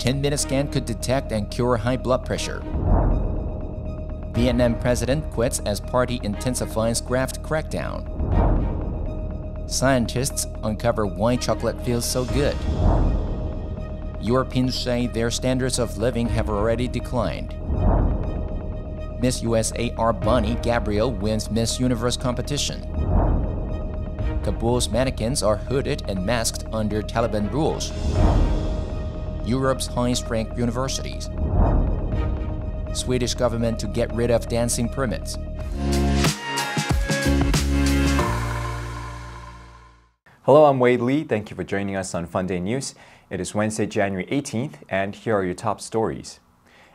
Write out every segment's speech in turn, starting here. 10-minute scan could detect and cure high blood pressure. Vietnam president quits as party intensifies graft crackdown. Scientists uncover why chocolate feels so good. Europeans say their standards of living have already declined. Miss USA R'Bonney Gabriel wins Miss Universe competition. Kabul's mannequins are hooded and masked under Taliban rules. Europe's highest-ranked universities. Swedish government to get rid of dancing permits. Hello, I'm Wade Lee. Thank you for joining us on FUNDAY News. It is Wednesday, January 18th, and here are your top stories.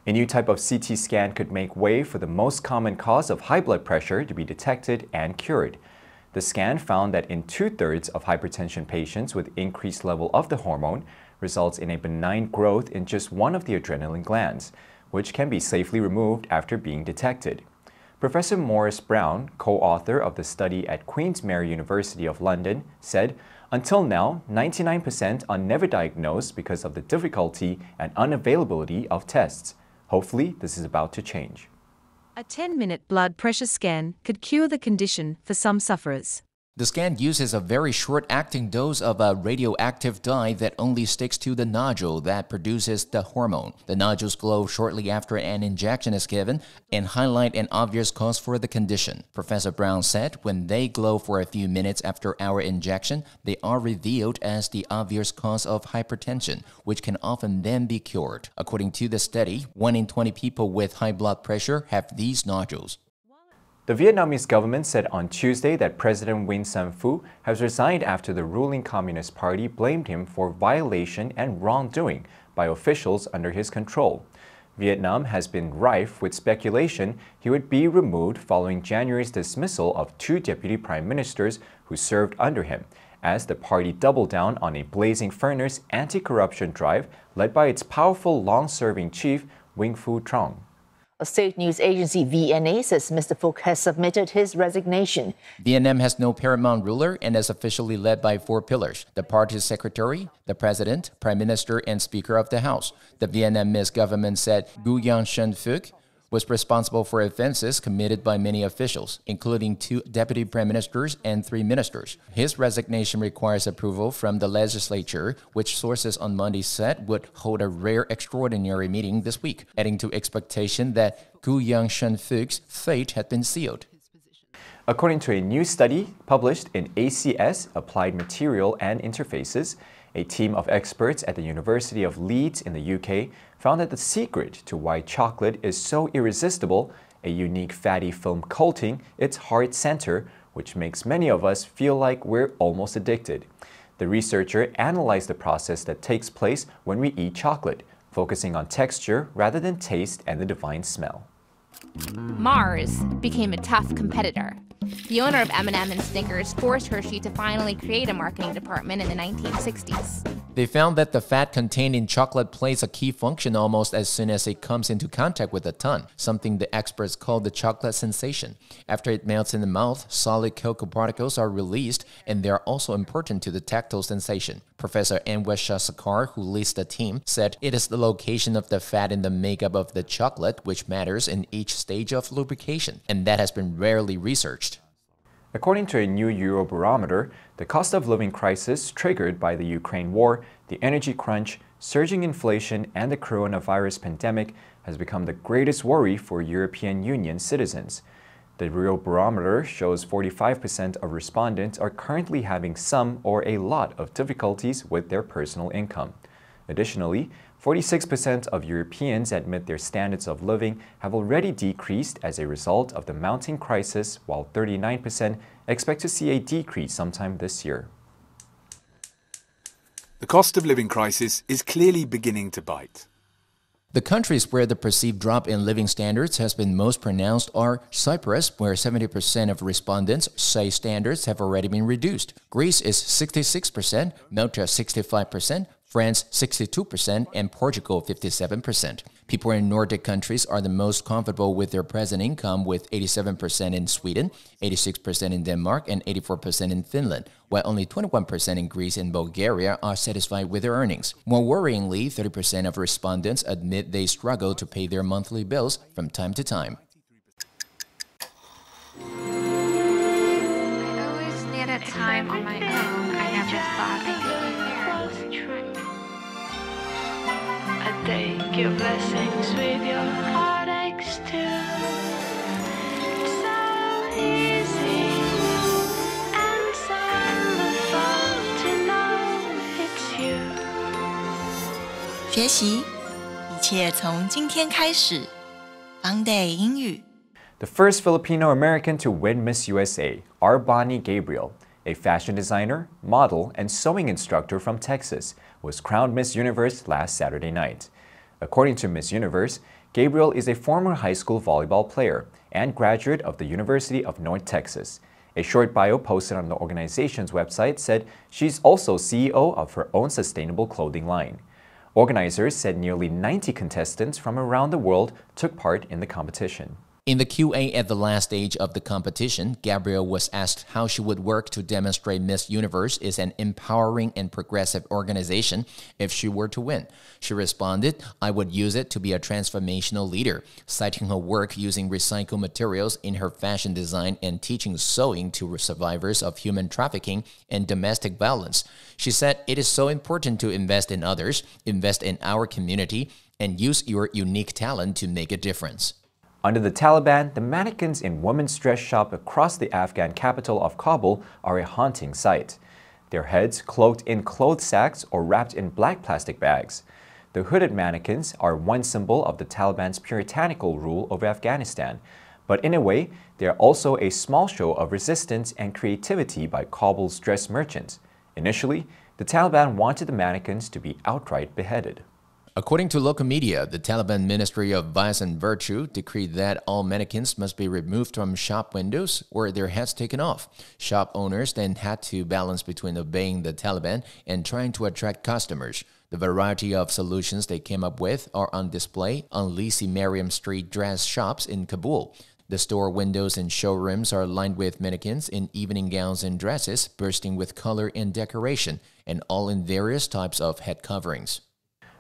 A new type of CT scan could make way for the most common cause of high blood pressure to be detected and cured. The scan found that in two-thirds of hypertension patients with increased level of the hormone results in a benign growth in just one of the adrenaline glands, which can be safely removed after being detected. Professor Morris Brown, co-author of the study at Queen's Mary University of London, said, "Until now, 99% are never diagnosed because of the difficulty and unavailability of tests. Hopefully, this is about to change." A 10-minute blood pressure scan could cure the condition for some sufferers. The scan uses a very short-acting dose of a radioactive dye that only sticks to the nodule that produces the hormone. The nodules glow shortly after an injection is given and highlight an obvious cause for the condition. Professor Brown said when they glow for a few minutes after our injection, they are revealed as the obvious cause of hypertension, which can often then be cured. According to the study, 1 in 20 people with high blood pressure have these nodules. The Vietnamese government said on Tuesday that President Nguyễn Xuân Phúc has resigned after the ruling Communist Party blamed him for violation and wrongdoing by officials under his control. Vietnam has been rife with speculation he would be removed following January's dismissal of 2 deputy prime ministers who served under him, as the party doubled down on a blazing furnace anti-corruption drive led by its powerful long-serving chief, Nguyễn Phu Trọng. A state news agency, VNA, says Mr. Phúc has submitted his resignation. Vietnam has no paramount ruler and is officially led by 4 pillars: the party's secretary, the president, prime minister, and speaker of the house. The Vietnamese government said Nguyen Xuân Phúc was responsible for offenses committed by many officials, including 2 deputy prime ministers and 3 ministers. His resignation requires approval from the legislature, which sources on Monday said would hold a rare extraordinary meeting this week, adding to expectation that Nguyen Xuân Phúc fate had been sealed. According to a new study published in ACS, Applied Material and Interfaces, a team of experts at the University of Leeds in the UK found that the secret to why chocolate is so irresistible, a unique fatty film coating its hard center, which makes many of us feel like we're almost addicted. The researcher analyzed the process that takes place when we eat chocolate, focusing on texture rather than taste and the divine smell. Mars became a tough competitor. The owner of M&M and Snickers forced Hershey to finally create a marketing department in the 1960s. They found that the fat contained in chocolate plays a key function almost as soon as it comes into contact with the tongue, something the experts call the chocolate sensation. After it melts in the mouth, solid cocoa particles are released, and they are also important to the tactile sensation. Professor Anwesha Sarkar, who leads the team, said it is the location of the fat in the makeup of the chocolate which matters in each stage of lubrication, and that has been rarely researched. According to a new Eurobarometer, the cost of living crisis triggered by the Ukraine war, the energy crunch, surging inflation, and the coronavirus pandemic has become the greatest worry for European Union citizens. The Eurobarometer shows 45% of respondents are currently having some or a lot of difficulties with their personal income. Additionally, 46% of Europeans admit their standards of living have already decreased as a result of the mounting crisis, while 39% expect to see a decrease sometime this year. The cost of living crisis is clearly beginning to bite. The countries where the perceived drop in living standards has been most pronounced are Cyprus, where 70% of respondents say standards have already been reduced. Greece is 66%, Malta 65%, France 62%, and Portugal 57%. People in Nordic countries are the most comfortable with their present income, with 87% in Sweden, 86% in Denmark, and 84% in Finland, while only 21% in Greece and Bulgaria are satisfied with their earnings. More worryingly, 30% of respondents admit they struggle to pay their monthly bills from time to time. I always need a time on my own. I never thought that was true. I take your blessings with your heartaches too. It's so easy and so wonderful to know it's you. 学习，一切从今天开始。FUNDAY 英语。The first Filipino-American to win Miss USA, R'Bonney Gabriel, a fashion designer, model, and sewing instructor from Texas, was crowned Miss Universe last Saturday night. According to Miss Universe, Gabriel is a former high school volleyball player and graduate of the University of North Texas. A short bio posted on the organization's website said she's also CEO of her own sustainable clothing line. Organizers said nearly 90 contestants from around the world took part in the competition. In the Q&A at the last stage of the competition, Gabriel was asked how she would work to demonstrate Miss Universe is an empowering and progressive organization if she were to win. She responded, "I would use it to be a transformational leader," citing her work using recycled materials in her fashion design and teaching sewing to survivors of human trafficking and domestic violence. She said, "It is so important to invest in others, invest in our community, and use your unique talent to make a difference." Under the Taliban, the mannequins in women's dress shop across the Afghan capital of Kabul are a haunting sight. Their heads cloaked in cloth sacks or wrapped in black plastic bags. The hooded mannequins are one symbol of the Taliban's puritanical rule over Afghanistan. But in a way, they are also a small show of resistance and creativity by Kabul's dress merchants. Initially, the Taliban wanted the mannequins to be outright beheaded. According to local media, the Taliban Ministry of Vice and Virtue decreed that all mannequins must be removed from shop windows or their heads taken off. Shop owners then had to balance between obeying the Taliban and trying to attract customers. The variety of solutions they came up with are on display on Lisi Mariam Street dress shops in Kabul. The store windows and showrooms are lined with mannequins in evening gowns and dresses, bursting with color and decoration, and all in various types of head coverings.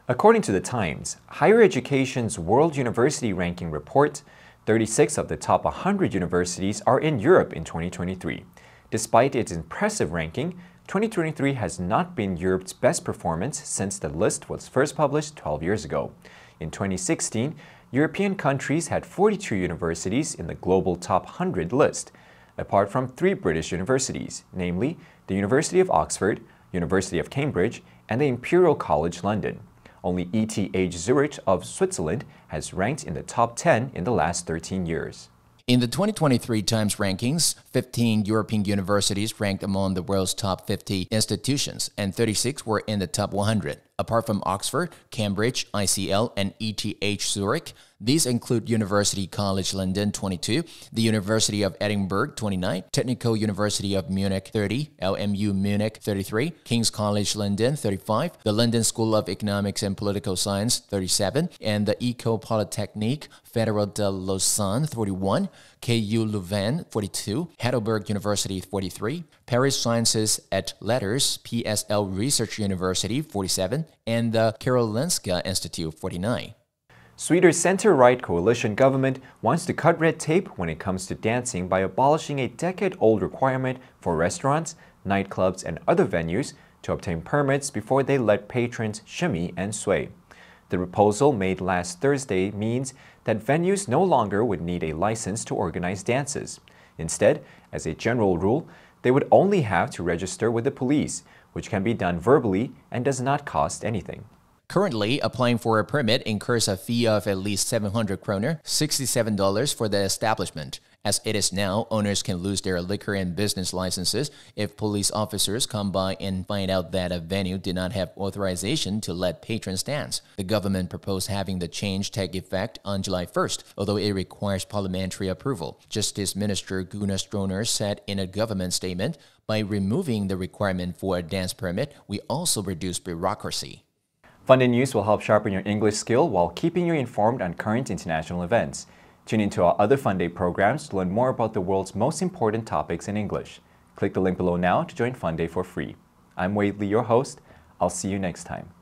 According to The Times, higher education's World University Ranking Report, 36 of the top 100 universities are in Europe in 2023. Despite its impressive ranking, 2023 has not been Europe's best performance since the list was first published 12 years ago. In 2016, European countries had 42 universities in the global top 100 list, apart from 3 British universities, namely the University of Oxford, University of Cambridge, and the Imperial College London. Only ETH Zurich of Switzerland has ranked in the top 10 in the last 13 years. In the 2023 Times rankings, 15 European universities ranked among the world's top 50 institutions, and 36 were in the top 100. Apart from Oxford, Cambridge, ICL, and ETH Zurich, these include University College London 22, the University of Edinburgh 29, Technical University of Munich 30, LMU Munich 33, King's College London 35, the London School of Economics and Political Science 37, and the École Polytechnique Fédérale de Lausanne 41, KU Leuven 42, Heidelberg University 43, Paris Sciences et Lettres PSL Research University 47, and the Karolinska Institute 49. Sweden's center-right coalition government wants to cut red tape when it comes to dancing by abolishing a decade-old requirement for restaurants, nightclubs, and other venues to obtain permits before they let patrons shimmy and sway. The proposal made last Thursday means that venues no longer would need a license to organize dances. Instead, as a general rule, they would only have to register with the police, which can be done verbally and does not cost anything. Currently, applying for a permit incurs a fee of at least 700 kroner, $67 for the establishment. As it is now, owners can lose their liquor and business licenses if police officers come by and find out that a venue did not have authorization to let patrons dance. The government proposed having the change take effect on July 1st, although it requires parliamentary approval. Justice Minister Gunnar Stroner said in a government statement, "By removing the requirement for a dance permit, we also reduce bureaucracy." Funday News will help sharpen your English skill while keeping you informed on current international events. Tune into our other Funday programs to learn more about the world's most important topics in English. Click the link below now to join Funday for free. I'm Wade Lee, your host. I'll see you next time.